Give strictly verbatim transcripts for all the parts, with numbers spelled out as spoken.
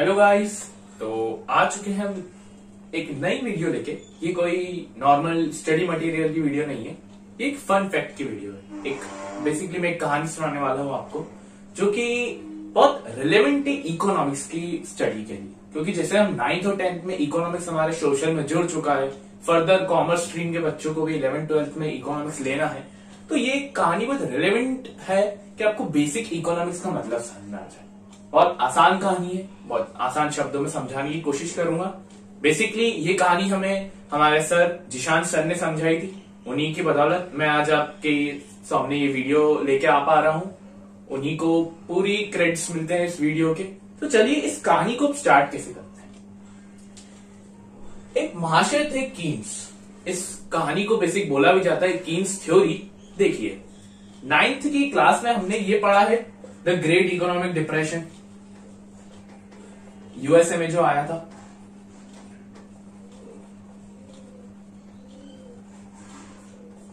Hello guys, तो आ चुके हैं हम एक नई वीडियो लेके। ये कोई नॉर्मल स्टडी मटेरियल की वीडियो नहीं है, ये एक फन फैक्ट की वीडियो है। एक बेसिकली मैं एक कहानी सुनाने वाला हूँ आपको, जो कि बहुत रिलेवेंट है इकोनॉमिक्स की स्टडी के लिए। क्योंकि जैसे हम नाइन्थ और टेंथ में इकोनॉमिक्स हमारे सोशल में जुड़ चुका है, फर्दर कॉमर्स स्ट्रीम के बच्चों को भी इलेवेंथ ट्वेल्थ में इकोनॉमिक्स लेना है, तो ये कहानी बहुत रिलेवेंट है कि आपको बेसिक इकोनॉमिक्स का मतलब समझना चाहिए। बहुत आसान कहानी है, बहुत आसान शब्दों में समझाने की कोशिश करूंगा। बेसिकली ये कहानी हमें हमारे सर जिशान सर ने समझाई थी, उन्हीं की बदौलत मैं आज आपके सामने ये वीडियो लेके आ पा रहा हूं। उन्हीं को पूरी क्रेडिट्स मिलते हैं इस वीडियो के। तो चलिए इस कहानी को स्टार्ट कैसे करते हैं। एक महाशय थे कीन्स, इस कहानी को बेसिक बोला भी जाता है कीन्स थ्योरी। देखिए नाइन्थ की क्लास में हमने ये पढ़ा है the great economic depression, USA में जो आया था।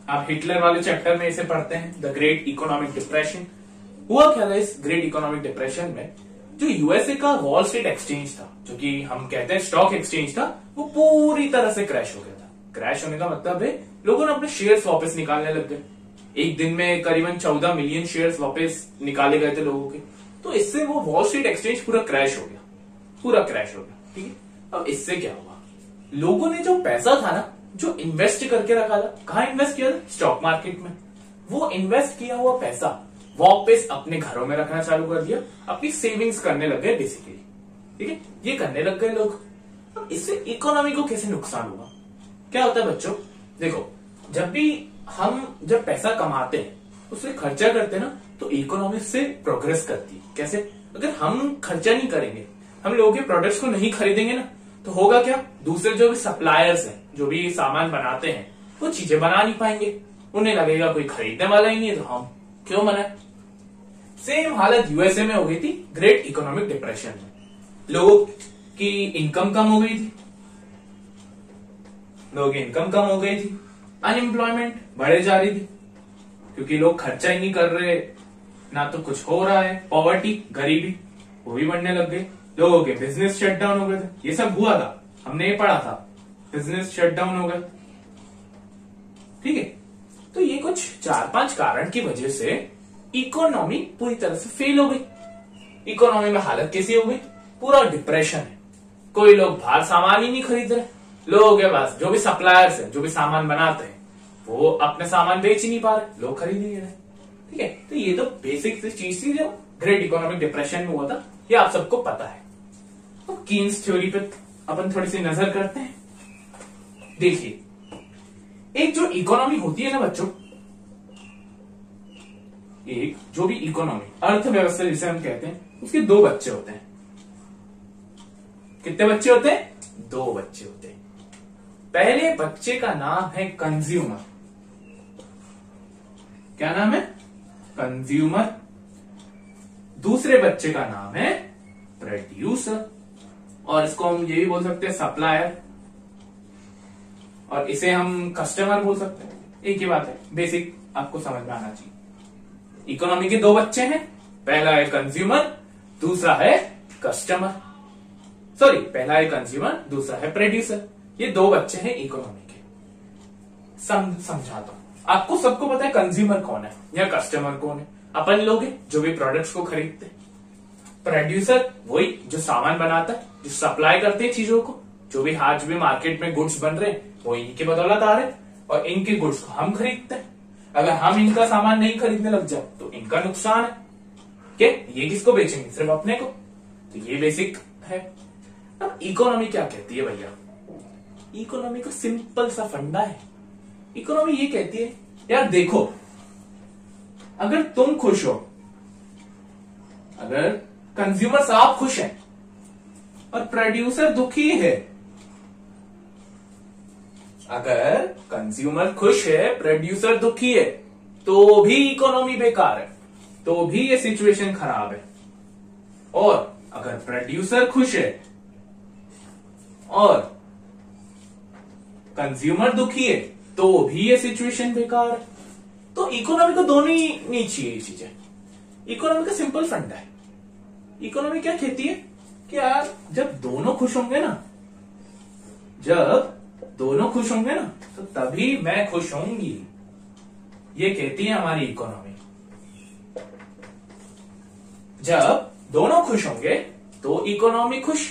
आप हिटलर वाले चैप्टर में इसे पढ़ते हैं, द ग्रेट इकोनॉमिक डिप्रेशन। हुआ क्या था इस ग्रेट इकोनॉमिक डिप्रेशन में? जो यूएसए का वॉल स्ट्रीट एक्सचेंज था, जो कि हम कहते हैं स्टॉक एक्सचेंज था, वो पूरी तरह से क्रैश हो गया था। क्रैश होने का मतलब है लोगों ने अपने शेयर्स वापस निकालने लग गए। एक दिन में करीबन चौदह मिलियन शेयर्स वापस निकाले गए थे लोगों के। तो इससे वो वॉल स्ट्रीट एक्सचेंज पूरा क्रैश हो गया, पूरा क्रैश हो गया। ठीक है, अब इससे क्या हुआ? लोगों ने जो पैसा था ना, जो इन्वेस्ट करके रखा था, कहाँ इन्वेस्ट किया था? स्टॉक मार्केट में। वो इन्वेस्ट किया हुआ पैसा वापस अपने घरों में रखना चालू कर दिया, अपनी सेविंग्स करने लग गए बेसिकली। ठीक है, ये करने लग गए लोग। अब इससे इकोनॉमी को कैसे नुकसान हुआ? क्या होता है बच्चों, देखो जब भी हम जब पैसा कमाते हैं उसे खर्चा करते हैं ना, तो इकोनॉमी से प्रोग्रेस करती है। कैसे? अगर हम खर्चा नहीं करेंगे, हम लोगों के प्रोडक्ट्स को नहीं खरीदेंगे ना, तो होगा क्या, दूसरे जो भी सप्लायर्स हैं, जो भी सामान बनाते हैं, वो चीजें बना नहीं पाएंगे। उन्हें लगेगा कोई खरीदने वाला ही नहीं है, तो हम क्यों बनाए। सेम हालत यूएसए में हो गई थी ग्रेट इकोनॉमिक डिप्रेशन में। लोगों की इनकम कम हो गई थी, लोगों की इनकम कम हो गई थी, अनएम्प्लॉयमेंट बढ़े जा रही थी, क्योंकि लोग खर्चा ही नहीं कर रहे, ना तो कुछ हो रहा है। पॉवर्टी, गरीबी, वो भी बढ़ने लग गई। लोगों के बिजनेस शटडाउन हो गए थे। ये सब हुआ था, हमने ये पढ़ा था, बिजनेस शटडाउन हो गए। ठीक है, तो ये कुछ चार पांच कारण की वजह से इकोनॉमी पूरी तरह से फेल हो गई। इकोनॉमी में हालत कैसी हो गई? पूरा डिप्रेशन है। कोई लोग बाहर सामान ही नहीं खरीद रहे। लोगों के पास जो भी सप्लायर्स हैं, जो भी सामान बनाते हैं, वो अपने सामान बेच ही नहीं पा रहे, लोग खरीद नहीं रहे। ठीक है, तो ये तो बेसिक चीज थी जो ग्रेट इकोनॉमिक डिप्रेशन में हुआ था, ये आप सबको पता है। तो कीन्स थ्योरी पे अपन थोड़ी सी नजर करते हैं। देखिए, एक जो इकोनॉमी होती है ना बच्चों, एक जो भी इकोनॉमी, अर्थव्यवस्था जिसे हम कहते हैं, उसके दो बच्चे होते हैं। कितने बच्चे होते हैं? दो बच्चे होते हैं। पहले बच्चे का नाम है कंज्यूमर। क्या नाम है? कंज्यूमर। दूसरे बच्चे का नाम है प्रोड्यूसर, और इसको हम ये भी बोल सकते हैं सप्लायर, और इसे हम कस्टमर बोल सकते हैं। एक ही बात है, बेसिक आपको समझ में आना चाहिए। इकोनॉमी के दो बच्चे हैं, पहला है कंज्यूमर, दूसरा है कस्टमर। सॉरी, पहला है कंज्यूमर, दूसरा है प्रोड्यूसर। ये दो बच्चे हैं इकोनॉमी के। समझाता हूं, आपको सबको पता है कंज्यूमर कौन है या कस्टमर कौन है। अपन लोग हैं जो भी प्रोडक्ट्स को खरीदते हैं। प्रोड्यूसर वही जो सामान बनाता है, जो सप्लाई करते हैं चीजों को। जो भी आज भी मार्केट में गुड्स बन रहे हैं, वो इनके बदौलत आ रहे हैं, और इनके गुड्स को हम खरीदते हैं। अगर हम इनका सामान नहीं खरीदने लग जाए तो इनका नुकसान है। क्या ये किसको बेचेंगे? सिर्फ अपने को। तो ये बेसिक है। अब इकोनॉमी क्या कहती है भैया? इकोनॉमी का सिंपल सा फंडा है। इकोनॉमी ये कहती है, यार देखो, अगर तुम खुश हो, अगर कंज्यूमर साहब खुश हैं और प्रोड्यूसर दुखी है, अगर कंज्यूमर खुश है, प्रोड्यूसर दुखी है, तो भी इकोनॉमी बेकार है, तो भी ये सिचुएशन खराब है। और अगर प्रोड्यूसर खुश है और कंज्यूमर दुखी है, तो भी ये सिचुएशन बेकार है। तो इकोनॉमी को दोनों ही नहीं चाहिए ये चीजें। इकोनॉमी का सिंपल फंडा है। इकोनॉमी क्या कहती है कि यार खुश होंगे ना, जब दोनों खुश होंगे ना तो तभी मैं खुश होंगी, ये कहती है हमारी इकोनॉमी। जब दोनों खुश होंगे तो इकोनॉमी खुश,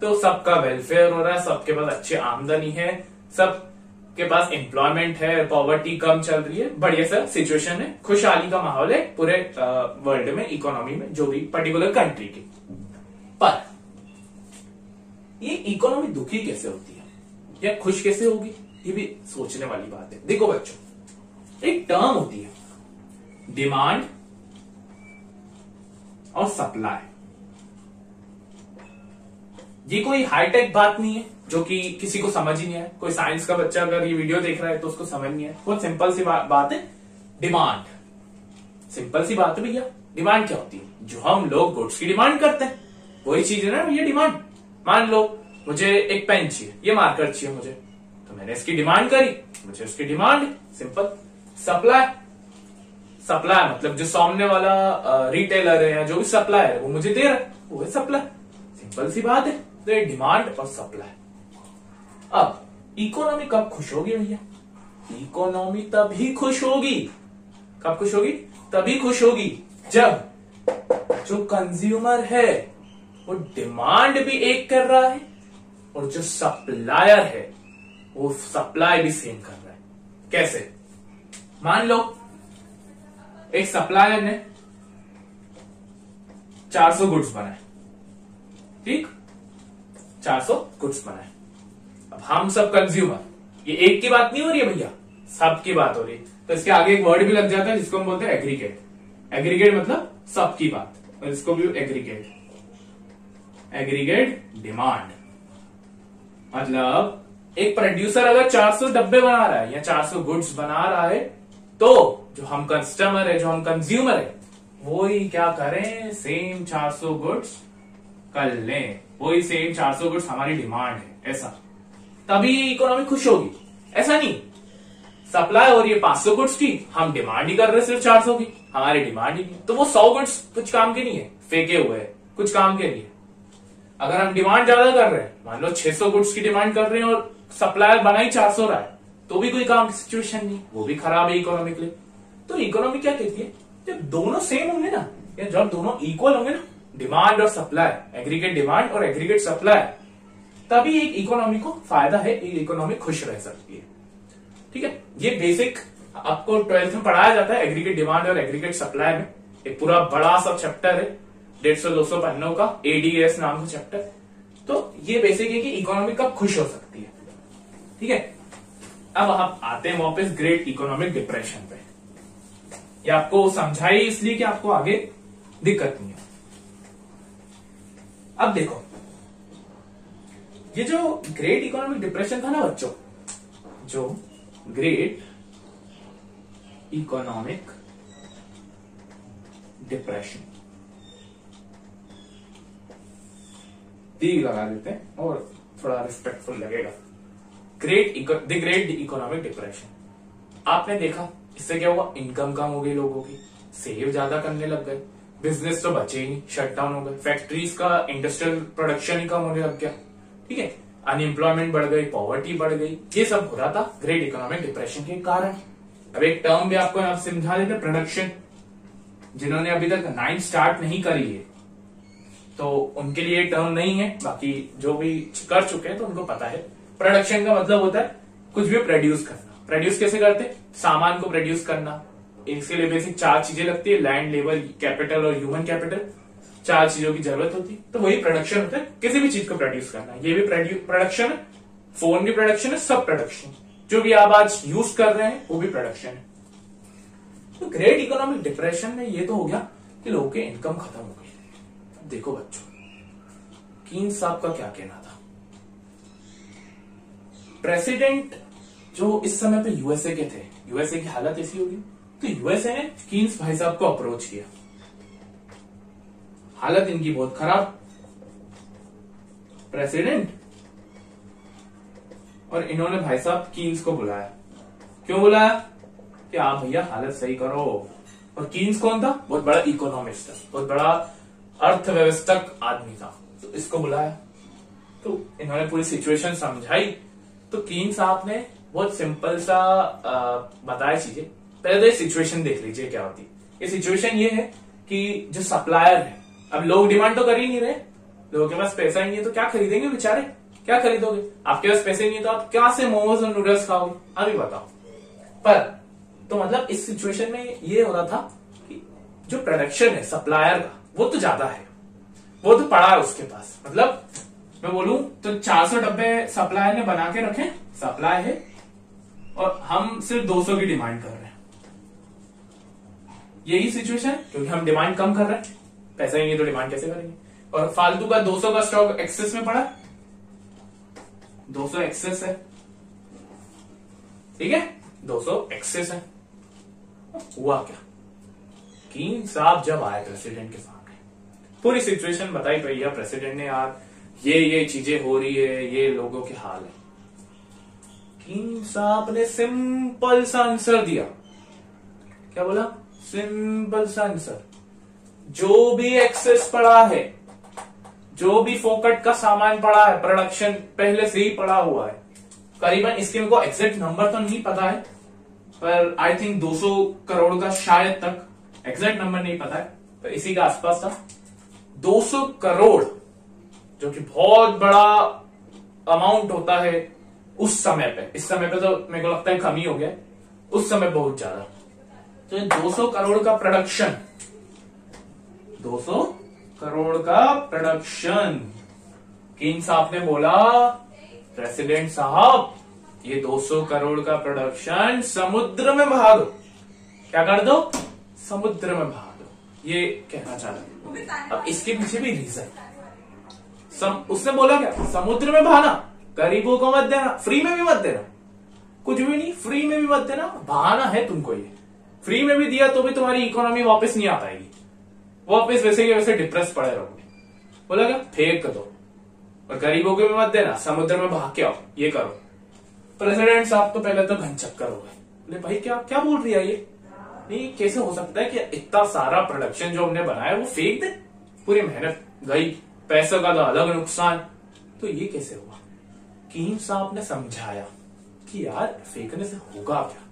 तो सबका वेलफेयर हो रहा है, सबके पास अच्छी आमदनी है, सबके पास एम्प्लॉयमेंट है, पॉवर्टी कम चल रही है, बढ़िया सा सिचुएशन है, खुशहाली का माहौल है पूरे वर्ल्ड में, इकोनॉमी में, जो भी पर्टिकुलर कंट्री की। पर ये इकोनॉमी दुखी कैसे होती है या खुश कैसे होगी, ये भी सोचने वाली बात है। देखो बच्चों, एक टर्म होती है डिमांड और सप्लाई। ये कोई हाईटेक बात नहीं है जो कि किसी को समझ ही नहीं है, कोई साइंस का बच्चा अगर ये वीडियो देख रहा है तो उसको समझ नहीं है। बहुत सिंपल सी बा, बात है। डिमांड सिंपल सी बात है भैया, डिमांड क्या होती है? जो हम लोग गुड्स की डिमांड करते हैं, वही चीज है ना ये डिमांड। मान लो मुझे एक पेन चाहिए, ये मार्कर चाहिए मुझे, तो मैंने इसकी डिमांड करी, मुझे उसकी डिमांड। सिंपल। सप्लाई, सप्लाई मतलब जो सामने वाला रिटेलर है या जो भी सप्लायर है वो मुझे दे रहा है, वो है सप्लाई। सिंपल सी बात है। तो ये डिमांड और सप्लाई। अब इकोनॉमी कब खुश होगी भैया? इकोनॉमी तभी खुश होगी, कब खुश होगी? तभी खुश होगी जब जो कंज्यूमर है वो डिमांड भी एक कर रहा है और जो सप्लायर है वो सप्लाई भी सेम कर रहा है। कैसे? मान लो एक सप्लायर ने चार सौ गुड्स बनाए, ठीक, चार सौ गुड्स बनाए। अब हम सब कंज्यूमर, ये एक की बात नहीं हो रही है भैया, सबकी बात हो रही है। तो इसके आगे एक वर्ड भी लग जाता है जिसको हम बोलते हैं एग्रीगेट। एग्रीगेट मतलब सबकी बात, और इसको भी एग्रीगेट, एग्रीगेट डिमांड। मतलब एक प्रोड्यूसर अगर चार सौ डब्बे बना रहा है या चार सौ गुड्स बना रहा है, तो जो हम कस्टमर है, जो हम कंज्यूमर है, वो ही क्या करें, सेम चार सौ गुड्स कर लें, वही सेम चार सौ गुड्स हमारी डिमांड है। ऐसा तभी इकोनॉमी खुश होगी। ऐसा नहीं सप्लाई हो रही है पांच सौ गुड्स की, हम डिमांड ही कर रहे हैं सिर्फ चार सौ की, हमारी डिमांड ही नहीं, तो वो सौ गुड्स कुछ काम के नहीं है, फेंके हुए है, कुछ काम के नहीं है। अगर हम डिमांड ज्यादा कर रहे हैं, मान लो छह सौ गुड्स की डिमांड कर रहे हैं और सप्लायर बना ही चार सौ रहा है, तो भी कोई काम की सिचुएशन नहीं, वो भी खराब है इकोनॉमिकली। तो इकोनॉमी क्या कहती है, जब दोनों सेम होंगे ना, या जब दोनों इक्वल होंगे ना, डिमांड और सप्लाई, एग्रीगेट डिमांड और एग्रीगेट सप्लाई, तभी एक इकोनॉमी को फायदा है, एक इकोनॉमी खुश रह सकती है। ठीक है, ये बेसिक आपको ट्वेल्थ में पढ़ाया जाता है, एग्रीगेट डिमांड और एग्रीगेट सप्लाई में। एक पूरा बड़ा सा चैप्टर है, डेढ़ सौ दो सौ पन्नों का, एडीएस नाम का चैप्टर। तो ये बेसिक है कि इकोनॉमी कब खुश हो सकती है। ठीक है, अब आप आते हैं वापस ग्रेट इकोनॉमिक डिप्रेशन पे। ये आपको समझाई इसलिए कि आपको आगे दिक्कत नहीं हो। अब देखो, ये जो ग्रेट इकोनॉमिक डिप्रेशन था ना बच्चों, जो ग्रेट इकोनॉमिक डिप्रेशन लगा देते हैं और थोड़ा रिस्पेक्टफुल लगेगा, great the great economic depression. आपने देखा इससे क्या हुआ, इनकम कम हो गई लोगों की, सेव ज्यादा करने लग गए, बिजनेस तो बचे ही नहीं, शटडाउन हो गए, फैक्ट्रीज का इंडस्ट्रियल प्रोडक्शन ही कम होने लग गया। ठीक है, अनएम्प्लॉयमेंट बढ़ गई, पॉवर्टी बढ़ गई, ये सब हो रहा था ग्रेट इकोनॉमिक डिप्रेशन के कारण। अब एक टर्म भी आपको आप समझा देते, प्रोडक्शन। जिन्होंने अभी तक नाइन्थ स्टार्ट नहीं करी है तो उनके लिए टर्म नहीं है, बाकी जो भी कर चुके हैं तो उनको पता है। प्रोडक्शन का मतलब होता है कुछ भी प्रोड्यूस करना। प्रोड्यूस कैसे करते? सामान को प्रोड्यूस करना, इसके लिए बेसिक चार चीजें लगती है, लैंड, लेबर, कैपिटल और ह्यूमन कैपिटल। चार चीजों की जरूरत होती है, तो वही प्रोडक्शन होता है, किसी भी चीज को प्रोड्यूस करना। ये भी प्रोडक्शन है, फोन भी प्रोडक्शन है, सब प्रोडक्शन, जो भी आप आज यूज कर रहे हैं वो भी प्रोडक्शन है। तो ग्रेट इकोनॉमिक डिप्रेशन में ये तो हो गया कि लोगों के इनकम खत्म हो गई। देखो बच्चों, कीन्स साहब का क्या कहना था। प्रेसिडेंट जो इस समय पे यूएसए के थे, यूएसए की हालत ऐसी होगी, तो यूएसए ने कीन्स भाई साहब को अप्रोच किया, हालत इनकी बहुत खराब, प्रेसिडेंट, और इन्होंने भाई साहब कीन्स को बुलाया। क्यों बुलाया? कि आप भैया हालत सही करो। और कीन्स कौन था? बहुत बड़ा इकोनॉमिस्ट था, बहुत बड़ा अर्थव्यवस्थक आदमी था, तो इसको बुलाया। तो इन्होंने पूरी सिचुएशन समझाई। तो कीन साहब ने बहुत सिंपल सा बताया चीजें। पहले तो ये सिचुएशन देख लीजिए क्या होती है। ये सिचुएशन ये है कि जो सप्लायर है, अब लोग डिमांड तो कर ही नहीं रहे, लोगों के पास पैसा ही नहीं है, तो क्या खरीदेंगे बेचारे, क्या खरीदोगे, आपके पास पैसे नहीं है तो आप क्या से मोमोज और नूडल्स खाओगे, अभी बताओ। पर तो मतलब इस सिचुएशन में ये हो रहा था कि जो प्रोडक्शन है सप्लायर का वो तो ज्यादा है, वो तो पड़ा है उसके पास। मतलब मैं बोलूं तो चार सौ डब्बे सप्लायर ने बना के रखे, सप्लाई है, और हम सिर्फ दो सौ की डिमांड कर रहे हैं। यही सिचुएशन, क्योंकि हम डिमांड कम कर रहे हैं, पैसा ही नहीं तो डिमांड कैसे करेंगे, और फालतू का दो सौ का स्टॉक एक्सेस में पड़ा, दो सौ एक्सेस है, ठीक है, दो सौ एक्सेस है। हुआ क्या, कीन साहब जब आए प्रेसिडेंट के सामने, पूरी सिचुएशन बताई भैया प्रेसिडेंट ने, यार ये ये चीजें हो रही है, ये लोगों के हाल है। कीन साहब ने सिंपल सा आंसर दिया, क्या बोला, सिंपल सा आंसर, जो भी एक्सेस पड़ा है, जो भी फोकट का सामान पड़ा है, प्रोडक्शन पहले से ही पड़ा हुआ है, करीबन इसके मेरे को एग्जैक्ट नंबर तो नहीं पता है, पर आई थिंक दो सौ करोड़ का शायद तक, एग्जैक्ट नंबर नहीं पता है पर इसी का आसपास था, दो सौ करोड़ जो कि बहुत बड़ा अमाउंट होता है उस समय पे। इस समय पे तो मेरे को लगता है कमी हो गया, उस समय बहुत ज्यादा। तो ये दो सौ करोड़ का प्रोडक्शन, दो सौ करोड़ का प्रोडक्शन, कीन साहब ने बोला प्रेसिडेंट साहब ये दो सौ करोड़ का प्रोडक्शन समुद्र में बहा दो, क्या कर दो, समुद्र में बहा दो, ये कहना चाह रहा। अब इसके पीछे भी रीजन, सम, उसने बोला क्या, समुद्र में बहाना, गरीबों को मत देना, फ्री में भी मत देना, कुछ भी नहीं, फ्री में भी मत देना, बहाना है तुमको ये, फ्री में भी दिया तो भी तुम्हारी इकोनॉमी वापस नहीं आ पाएगी, वापस वैसे ही वैसे डिप्रेस पड़े रहोगे। बोला क्या, फेंक दो और गरीबों को भी मत देना, समुद्र में भाग के आओ, ये करो। प्रेसिडेंट साहब तो पहले तो घन चक्कर हो गए, बोले भाई क्या क्या बोल रही है ये, नहीं कैसे हो सकता है कि इतना सारा प्रोडक्शन जो हमने बनाया वो फेंक दे, पूरी मेहनत गई, पैसों का तो अलग नुकसान, तो ये कैसे हुआ। कीम साहब ने समझाया कि यार फेंकने से होगा क्या,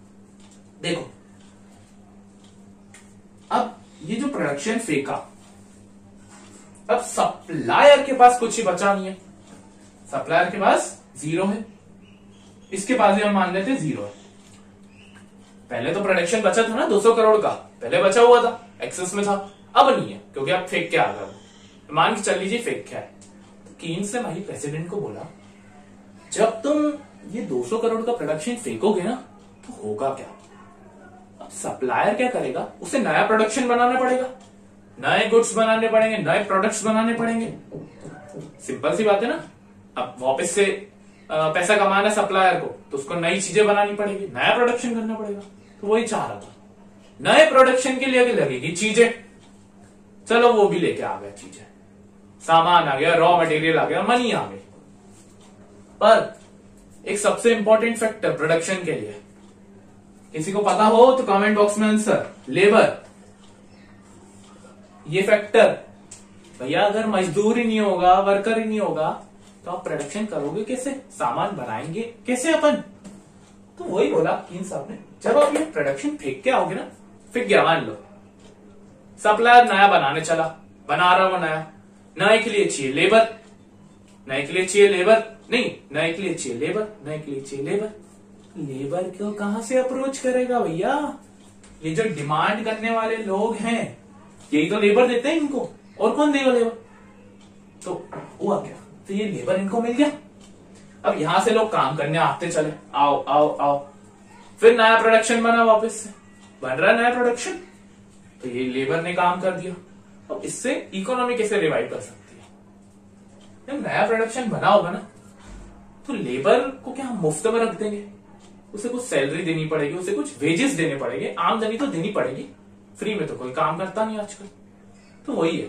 देखो अब ये जो प्रोडक्शन फेंका, अब सप्लायर के पास कुछ ही बचा नहीं है, सप्लायर के पास जीरो है, इसके पास भी हम मान लेते जीरो है। पहले तो प्रोडक्शन बचा था ना दो सौ करोड़ का, पहले बचा हुआ था, एक्सेस में था, अब नहीं है क्योंकि अब फेंक के आ गए, मान के चल लीजिए फेक क्या है। तो कीन्स ने भाई प्रेसिडेंट को बोला जब तुम ये दो सौ करोड़ का प्रोडक्शन फेंकोगे ना तो होगा क्या, अब सप्लायर क्या करेगा, उसे नया प्रोडक्शन बनाना पड़ेगा, नए गुड्स बनाने पड़ेंगे, नए प्रोडक्ट्स बनाने पड़ेंगे, सिंपल सी बात है ना। अब वापस से पैसा कमाना है सप्लायर को तो उसको नई चीजें बनानी पड़ेगी, नया प्रोडक्शन करना पड़ेगा, तो वही चाह रहा था, नए प्रोडक्शन के लिए लगेगी चीजें, चलो वो भी लेके आ गया, चीजें, सामान आ गया, रॉ मटेरियल आ गया, मनी आ गई। पर एक सबसे इंपॉर्टेंट फैक्टर प्रोडक्शन के लिए, किसी को पता हो तो कमेंट बॉक्स में आंसर, लेबर, ये फैक्टर भैया अगर मजदूर ही नहीं होगा, वर्कर ही नहीं होगा तो आप प्रोडक्शन करोगे कैसे, सामान बनाएंगे कैसे अपन। तो वही बोला कीन साहब ने, जब आप ये प्रोडक्शन फेंक के आओगे ना, फेंक गया मान लो, सप्लायर नया बनाने चला, बना रहा वो नया, नए के लिए चाहिए लेबर, नए के लिए चाहिए लेबर, नहीं नए के लिए चाहिए लेबर, नए के लिए चाहिए लेबर, लेबर को कहां से अप्रोच करेगा भैया, ये जो डिमांड करने वाले लोग हैं यही तो लेबर देते हैं इनको, और कौन देगा लेबर। तो हुआ क्या, तो ये लेबर इनको मिल गया, अब यहां से लोग काम करने आते चले, आओ आओ आओ, फिर नया प्रोडक्शन बना, वापस से बन रहा नया प्रोडक्शन, तो ये लेबर ने काम कर दिया। अब इससे इकोनॉमी कैसे रिवाइव कर सकती है, जब नया प्रोडक्शन बना होगा ना तो लेबर को क्या हम मुफ्त में रख देंगे, उसे कुछ सैलरी देनी पड़ेगी, उसे कुछ वेजेस देने पड़ेंगे, आमदनी तो देनी पड़ेगी, फ्री में तो कोई काम करता नहीं आजकल। तो वही है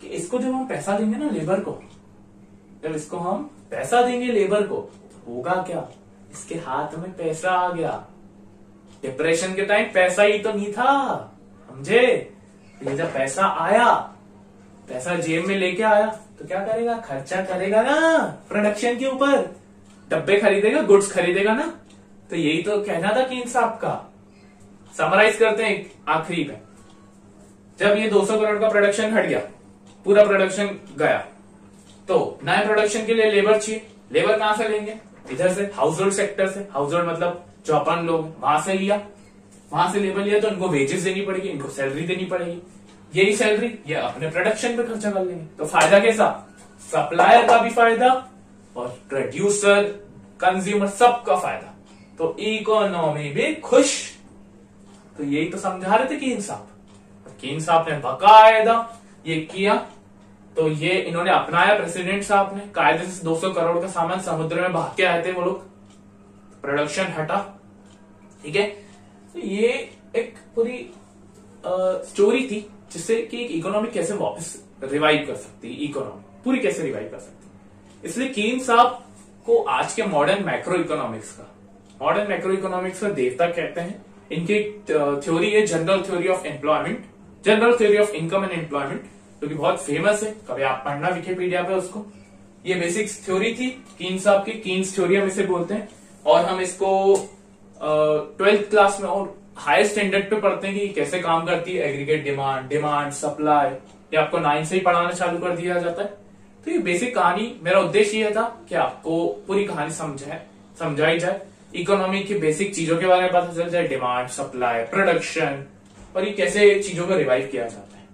कि इसको जब हम पैसा देंगे ना लेबर को, जब इसको हम पैसा देंगे लेबर को तो होगा क्या, इसके हाथ में पैसा आ गया, डिप्रेशन के टाइम पैसा ही तो नहीं था, समझे, जब पैसा आया, पैसा जेब में लेके आया, तो क्या करेगा, खर्चा करेगा ना प्रोडक्शन के ऊपर, डब्बे खरीदेगा, गुड्स खरीदेगा ना। तो यही तो कहना था कीन्स साहब का। समराइज करते हैं आखिरी में, जब ये दो सौ करोड़ का प्रोडक्शन घट गया, पूरा प्रोडक्शन गया, तो नए प्रोडक्शन के लिए लेबर चाहिए। लेबर कहां से लेंगे, इधर से हाउस होल्ड सेक्टर से। हाउस होल्ड मतलब जो अपन लोग, वहां से लिया, वहां से लेबर लिया, तो इनको वेजेस देनी पड़ेगी, इनको सैलरी देनी पड़ेगी। यही सैलरी ये अपने प्रोडक्शन पे खर्चा कर लेंगे। तो फायदा कैसा, सप्लायर का भी फायदा और प्रोड्यूसर, कंज्यूमर, सबका फायदा। तो इकोनॉमी भी खुश। तो यही तो समझा रहे थे कीन्स साहब। कीन्स साहब ने बकायदा ये किया, तो ये इन्होंने अपनाया। प्रेसिडेंट साहब ने कायदे से दो सौ करोड़ का सामान समुद्र में भाग के आए थे वो लोग, प्रोडक्शन हटा, ठीक है। तो ये एक पूरी स्टोरी थी जिससे कि इकोनॉमी कैसे वापस रिवाइव कर सकती है, इकोनॉमी पूरी कैसे रिवाइव कर सकती। इसलिए कीन्स साहब को आज के मॉडर्न मैक्रो इकोनॉमिक्स का, मॉडर्न मैक्रो इकोनॉमिक्स का देवता कहते हैं। इनकी थ्योरी है general theory of employment, general theory of income and employment, जो कि बहुत फेमस है, कभी आप पढ़ना विकिपीडिया पे उसको। ये बेसिक थ्योरी थी कीन्स साहब की, कीन्स थ्योरी हम इसे बोलते हैं। और हम इसको ट्वेल्थ क्लास में और हाई स्टैंडर्ड पे पढ़ते हैं कि कैसे काम करती है एग्रीगेट डिमांड, डिमांड सप्लाई, ये आपको नाइन्थ से ही पढ़ाना चालू कर दिया जाता है। तो ये बेसिक कहानी, मेरा उद्देश्य यह था कि आपको पूरी कहानी समझाए समझाई जाए, इकोनॉमी की बेसिक चीजों के बारे में पता चल जाए, डिमांड, सप्लाई, प्रोडक्शन, और ये कैसे चीजों को रिवाइव किया जाता है।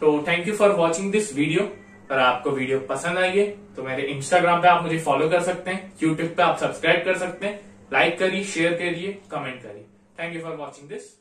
तो thank you for watching this video. अगर आपको वीडियो पसंद आई है तो मेरे इंस्टाग्राम पे आप मुझे फॉलो कर सकते हैं, यूट्यूब पे आप सब्सक्राइब कर सकते हैं। लाइक करिए, शेयर करिए, कमेंट करिए। Thank you for watching this.